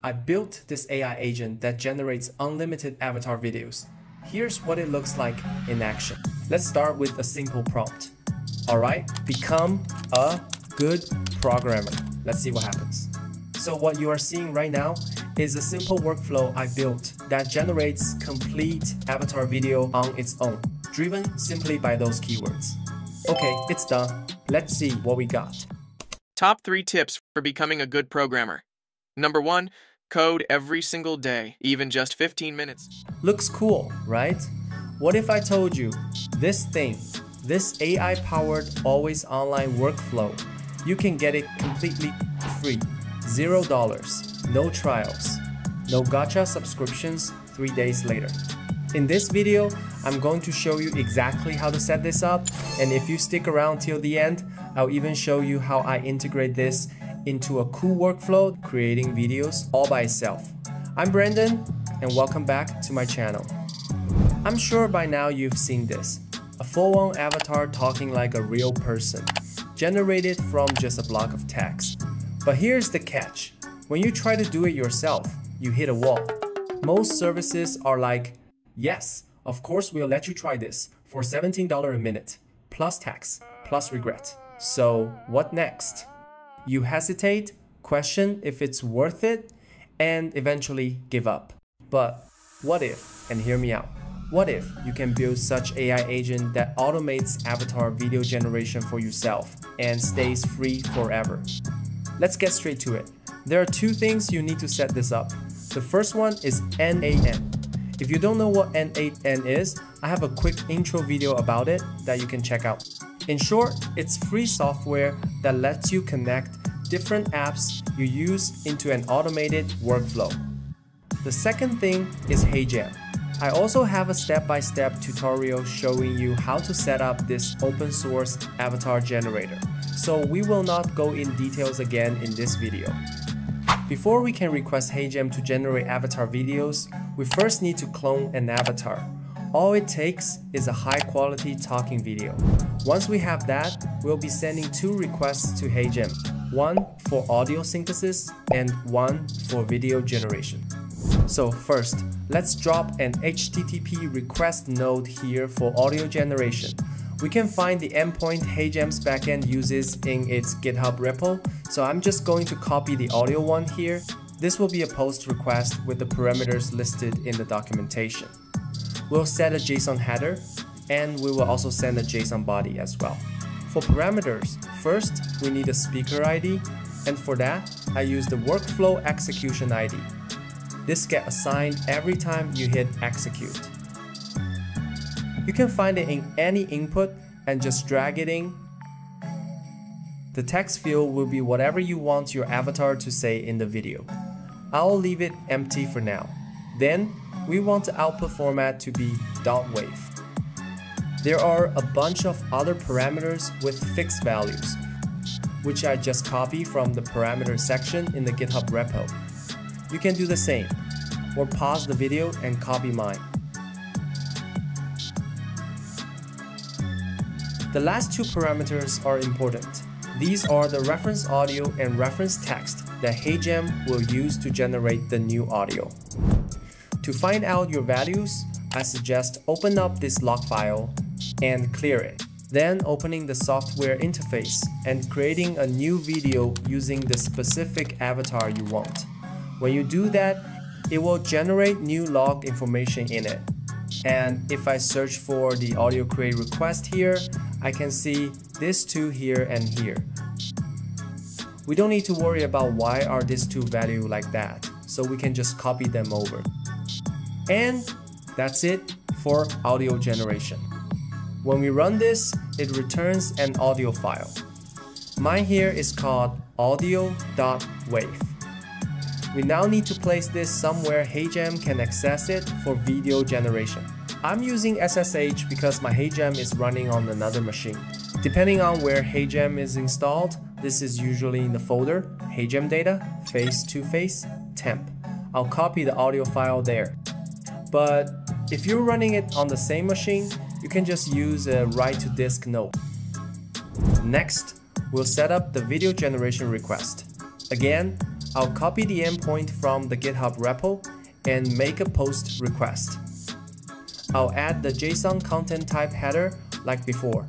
I built this AI agent that generates unlimited avatar videos. Here's what it looks like in action. Let's start with a simple prompt. All right, become a good programmer. Let's see what happens. So what you are seeing right now is a simple workflow I built that generates complete avatar video on its own, driven simply by those keywords. Okay, it's done. Let's see what we got. Top 3 tips for becoming a good programmer. Number 1, code every single day, even just 15 minutes. Looks cool, right? What if I told you this thing, this AI-powered always online workflow, you can get it completely free, $0, no trials, no gacha subscriptions 3 days later. In this video, I'm going to show you exactly how to set this up, and if you stick around till the end, I'll even show you how I integrate this into a cool workflow, creating videos all by itself. I'm Brandon, and welcome back to my channel. I'm sure by now you've seen this, a full-on avatar talking like a real person, generated from just a block of text. But here's the catch. When you try to do it yourself, you hit a wall. Most services are like, yes, of course we'll let you try this for $17 a minute, plus tax, plus regret. So what next? You hesitate, question if it's worth it, and eventually give up. But what if, and hear me out, what if you can build such AI agent that automates avatar video generation for yourself and stays free forever? Let's get straight to it. There are 2 things you need to set this up. The first one is N8N. If you don't know what N8N is, I have a quick intro video about it that you can check out. In short, it's free software that lets you connect different apps you use into an automated workflow. The second thing is HeyGen. I also have a step-by-step tutorial showing you how to set up this open source avatar generator, so we will not go in details again in this video. Before we can request HeyGen to generate avatar videos, we first need to clone an avatar. All it takes is a high-quality talking video. Once we have that, we'll be sending 2 requests to HeyGen, one for audio synthesis and one for video generation. So first, let's drop an HTTP request node here for audio generation. We can find the endpoint HeyGen's backend uses in its GitHub repo, so I'm just going to copy the audio one here. This will be a post request with the parameters listed in the documentation. We'll set a JSON header, and we will also send a JSON body as well. For parameters, first we need a speaker ID, and for that I use the workflow execution ID. This gets assigned every time you hit execute. You can find it in any input and just drag it in. The text field will be whatever you want your avatar to say in the video. I'll leave it empty for now. Then we want the output format to be .wav. There are a bunch of other parameters with fixed values, which I just copy from the parameter section in the GitHub repo. You can do the same, or pause the video and copy mine. The last 2 parameters are important. These are the reference audio and reference text that HeyGen will use to generate the new audio. To find out your values, I suggest open up this log file and clear it, then opening the software interface and creating a new video using the specific avatar you want. When you do that, it will generate new log information in it. And if I search for the audio create request here, I can see these 2 here and here. We don't need to worry about why are these 2 value like that, so we can just copy them over. And that's it for audio generation. When we run this, it returns an audio file. Mine here is called audio.wav. We now need to place this somewhere HeyGen can access it for video generation. I'm using SSH because my HeyGen is running on another machine. Depending on where HeyGen is installed, this is usually in the folder HeyGen data, face-to-face, temp. I'll copy the audio file there. But if you're running it on the same machine, you can just use a write to disk node. Next, we'll set up the video generation request. Again, I'll copy the endpoint from the GitHub repo and make a post request. I'll add the JSON content type header like before.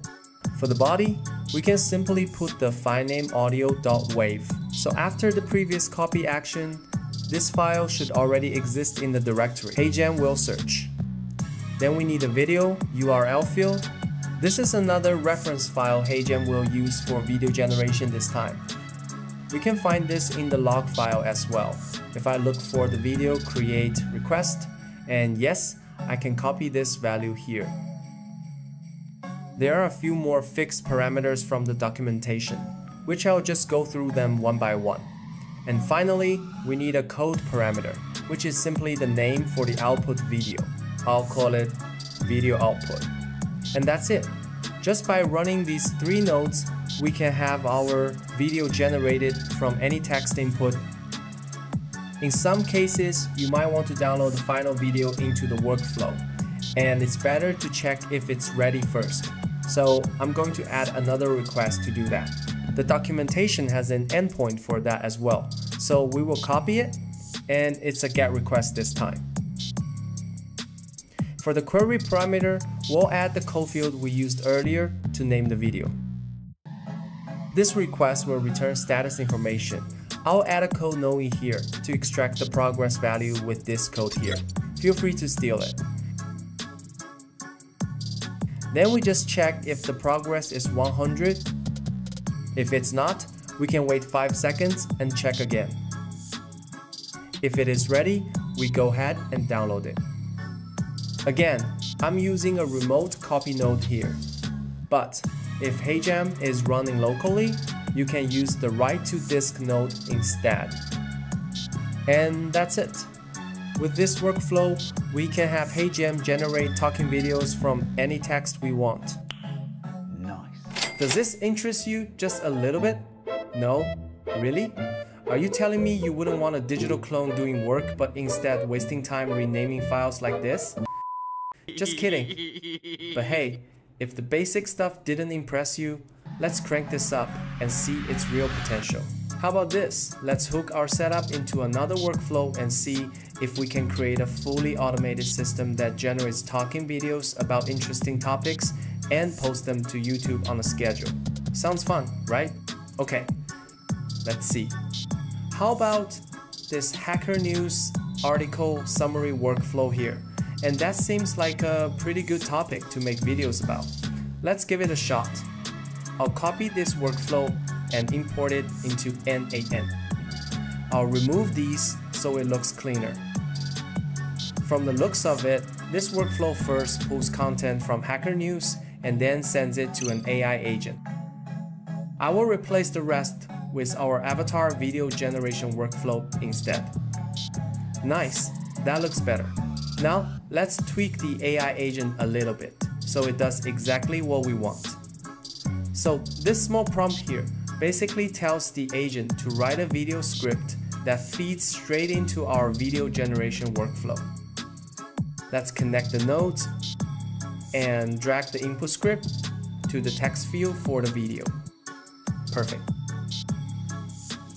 For the body, we can simply put the filename audio.wav. So after the previous copy action, this file should already exist in the directory. HeyGen will search. Then we need a video URL field. This is another reference file HeyGen will use for video generation this time. We can find this in the log file as well. If I look for the video create request, and yes, I can copy this value here. There are a few more fixed parameters from the documentation, which I'll just go through them one by one. And finally, we need a code parameter, which is simply the name for the output video. I'll call it video output. And that's it. Just by running these three nodes, we can have our video generated from any text input. In some cases, you might want to download the final video into the workflow, and it's better to check if it's ready first. So I'm going to add another request to do that. The documentation has an endpoint for that as well. So we will copy it, and it's a GET request this time. For the query parameter, we'll add the code field we used earlier to name the video. This request will return status information. I'll add a code node in here to extract the progress value with this code here. Feel free to steal it. Then we just check if the progress is 100. If it's not, we can wait 5 seconds and check again. If it is ready, we go ahead and download it. Again, I'm using a remote copy node here, but if HeyGen is running locally, you can use the write to disk node instead. And that's it. With this workflow, we can have HeyGen generate talking videos from any text we want. Nice. Does this interest you just a little bit? No? Really? Are you telling me you wouldn't want a digital clone doing work but instead wasting time renaming files like this? Just kidding. But hey, if the basic stuff didn't impress you, let's crank this up and see its real potential. How about this? Let's hook our setup into another workflow and see if we can create a fully automated system that generates talking videos about interesting topics and posts them to YouTube on a schedule. Sounds fun, right? Okay, let's see. How about this Hacker News article summary workflow here? And that seems like a pretty good topic to make videos about. Let's give it a shot. I'll copy this workflow and import it into N8N. I'll remove these so it looks cleaner. From the looks of it, this workflow first pulls content from Hacker News and then sends it to an AI agent. I will replace the rest with our avatar video generation workflow instead. Nice, that looks better. Now, let's tweak the AI agent a little bit, so it does exactly what we want. So this small prompt here basically tells the agent to write a video script that feeds straight into our video generation workflow. Let's connect the nodes and drag the input script to the text field for the video. Perfect.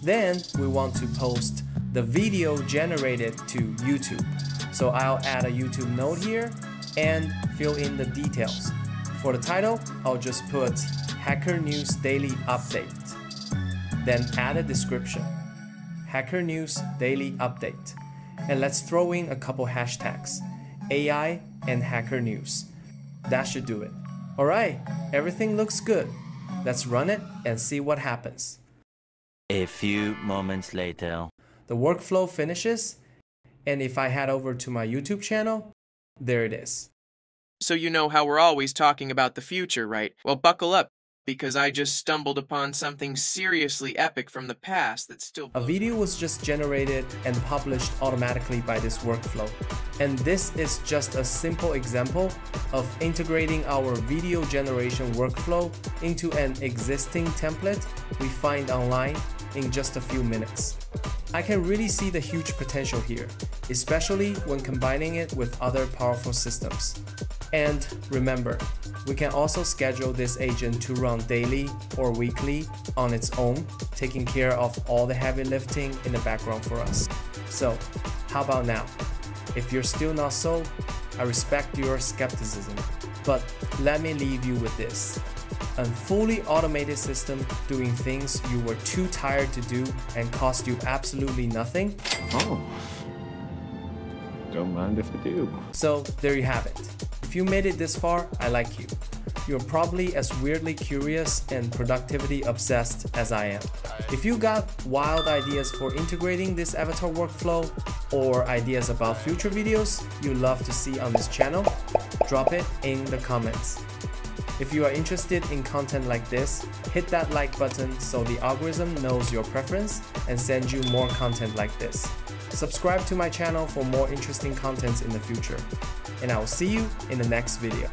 Then we want to post the video generated to YouTube. So I'll add a YouTube node here and fill in the details. For the title, I'll just put Hacker News Daily Update. Then add a description, Hacker News Daily Update. And let's throw in a couple hashtags, AI and Hacker News. That should do it. All right, everything looks good. Let's run it and see what happens. A few moments later. The workflow finishes. And if I head over to my YouTube channel, there it is. So you know how we're always talking about the future, right? Well, buckle up, because I just stumbled upon something seriously epic from the past that's still... A video was just generated and published automatically by this workflow. And this is just a simple example of integrating our video generation workflow into an existing template we find online in just a few minutes. I can really see the huge potential here, especially when combining it with other powerful systems. And remember, we can also schedule this agent to run daily or weekly on its own, taking care of all the heavy lifting in the background for us. So, how about now? If you're still not sold, I respect your skepticism, but let me leave you with this. A fully automated system doing things you were too tired to do and cost you absolutely nothing? Oh, don't mind if I do. So there you have it. If you made it this far, I like you. You're probably as weirdly curious and productivity obsessed as I am. If you got wild ideas for integrating this avatar workflow or ideas about future videos you love to see on this channel, drop it in the comments. If you are interested in content like this, hit that like button so the algorithm knows your preference and sends you more content like this. Subscribe to my channel for more interesting contents in the future, and I will see you in the next video.